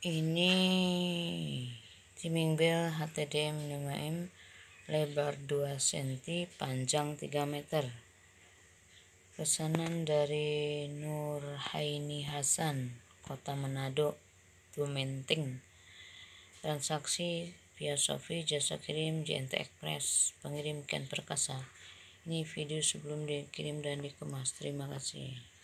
Ini Timming Belt HTD5M lebar 2 cm, panjang 3 meter. Pesanan dari Nur Haini Hasan, Kota Manado, Dumenting. Transaksi via Sofi, jasa kirim JNT Express, pengirim Kian Perkasa. Ini video sebelum dikirim dan dikemas. Terima kasih.